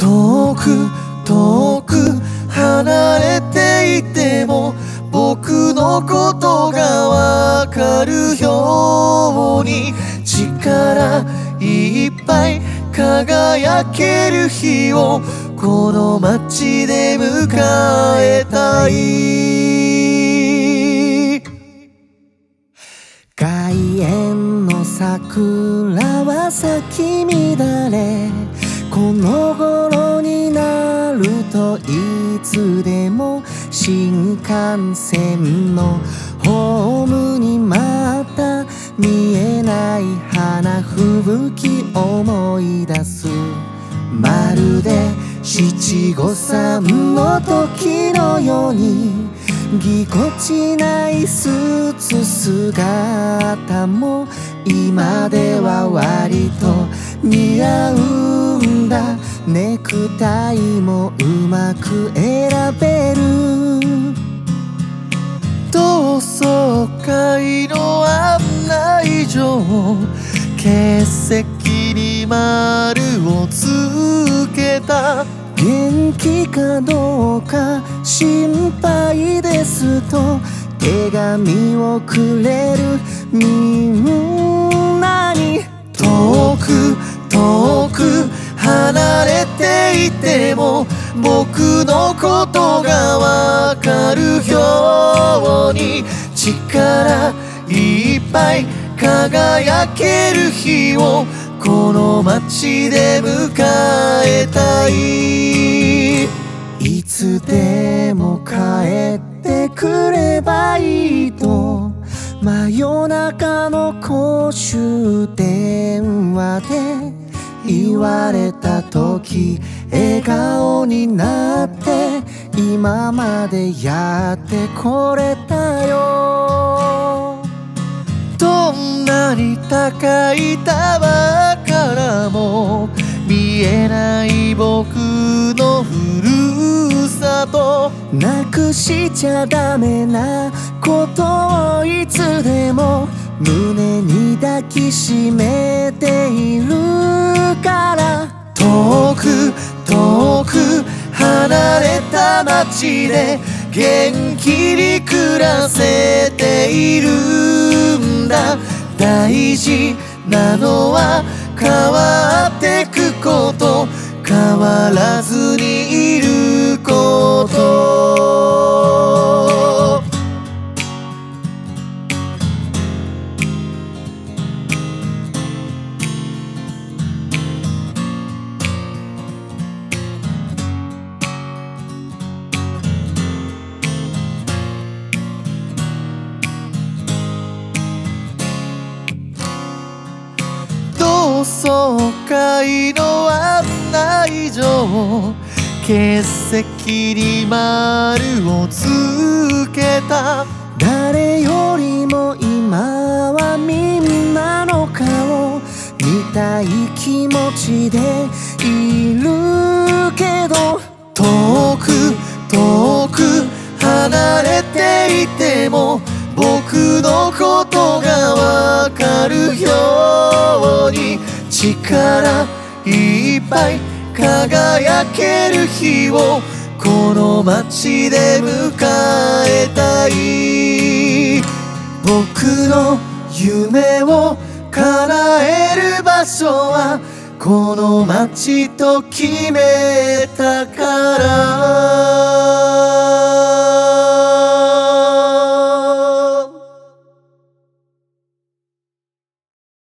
遠く遠く離れていても僕のことがわかるように力いっぱい輝ける日をこの街で迎えたい。外苑の桜は咲き乱れ、この頃になるといつでも新幹線のホームにまた見えない花吹雪思い出す。まるで七五三の時のようにぎこちないスーツ姿も今では割と似合うんだ。ネクタイもうまく選べる。同窓会の案内状、欠席に丸をつけた。元気かどうか心配ですと手紙をくれるみんなに。遠く遠く離れていても僕のことがわかるように力いっぱい輝ける日をこの街で迎えたい。いつでも帰ってくればいいと真夜中の公衆電話で言われた時笑顔になって今までやってこれたよ。どんなに高いタワーからも見えない僕のふるさと、なくしちゃダメなことをいつでも胸に抱きしめているから。遠く遠く離れた街で元気に暮らせているんだ。大事なのは変わってくこと、変わらずにいること。同窓会の案内状、欠席に丸をつけた。誰よりも今はみんなの顔見たい気持ちでいるけど、遠く遠く離れていても僕のことがわかるように力いっぱい輝ける日をこの街で迎えたい。僕の夢を叶える場所はこの街と決めたから。